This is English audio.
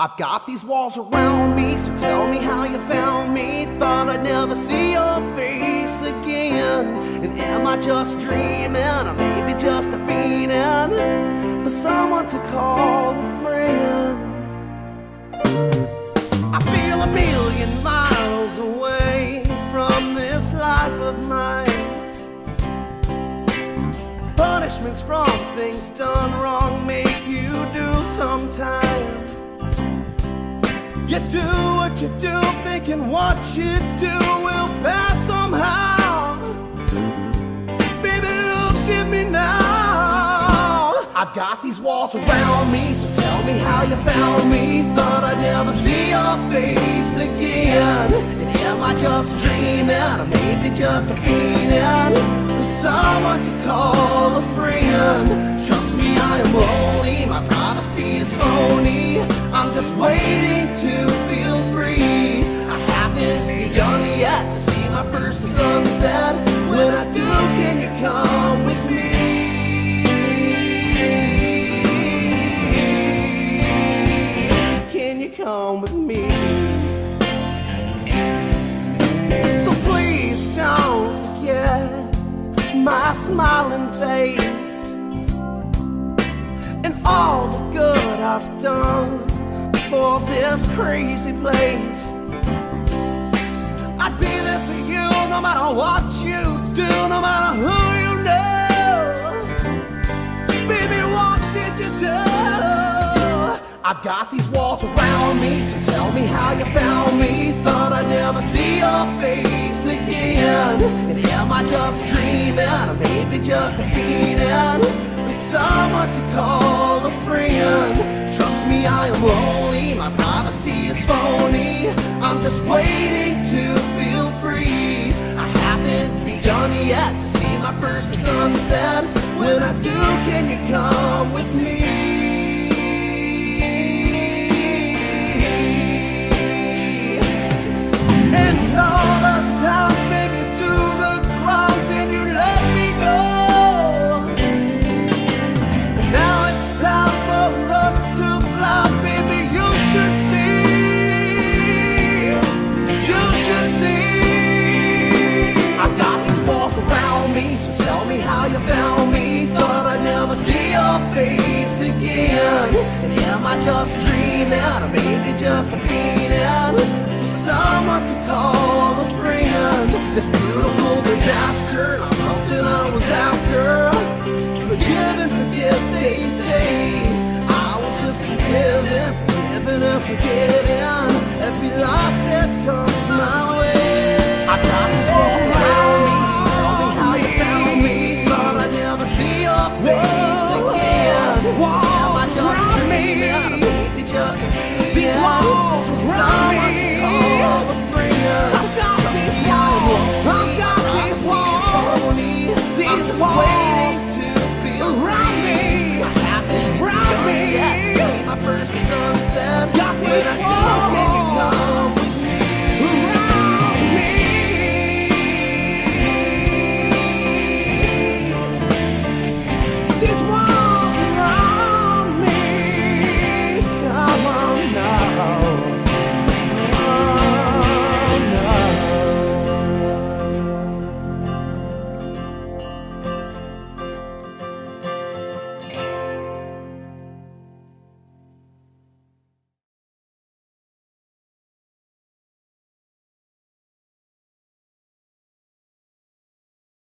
I've got these walls around me, so tell me how you found me. Thought I'd never see your face again. And am I just dreaming, or maybe just a fiendin' for someone to call a friend? I feel a million miles away from this life of mine. Punishments from things done wrong make you do sometime. You do what you do, thinking what you do will pass somehow. Baby, look at me now. I've got these walls around me, so tell me how you found me. Thought I'd never see your face again. And am I just dreaming, or maybe just a fiendin' for someone to call a friend? Trust me, I am lonely, my privacy is phony. I'm just waiting to feel free. I haven't begun yet to see my first sunset. When I do, can you come with me? Can you come with me? So please don't forget my smiling face and all the good I've done for this crazy place. I'd be there for you no matter what you do, no matter who you know. Baby, what did you do? I've got these walls around me, so tell me how you found me. Thought I'd never see your face again. And am I just dreaming, or maybe just a fiendin' for someone to call a friend? Trust me, I am lonely, my privacy is phony. I'm just waiting to feel free. I haven't begun yet to see my first sunset. When I do, can you come with me? And all the time, baby, do the crimes and you let me go. And now it's time for us to love, baby, you should see. You should see. I've got these walls around me, so tell me how you found me. Thought I'd never see your face again. And am I just dreaming, or maybe just a fiendin' for someone to call a friend? This beautiful disaster, not something I'm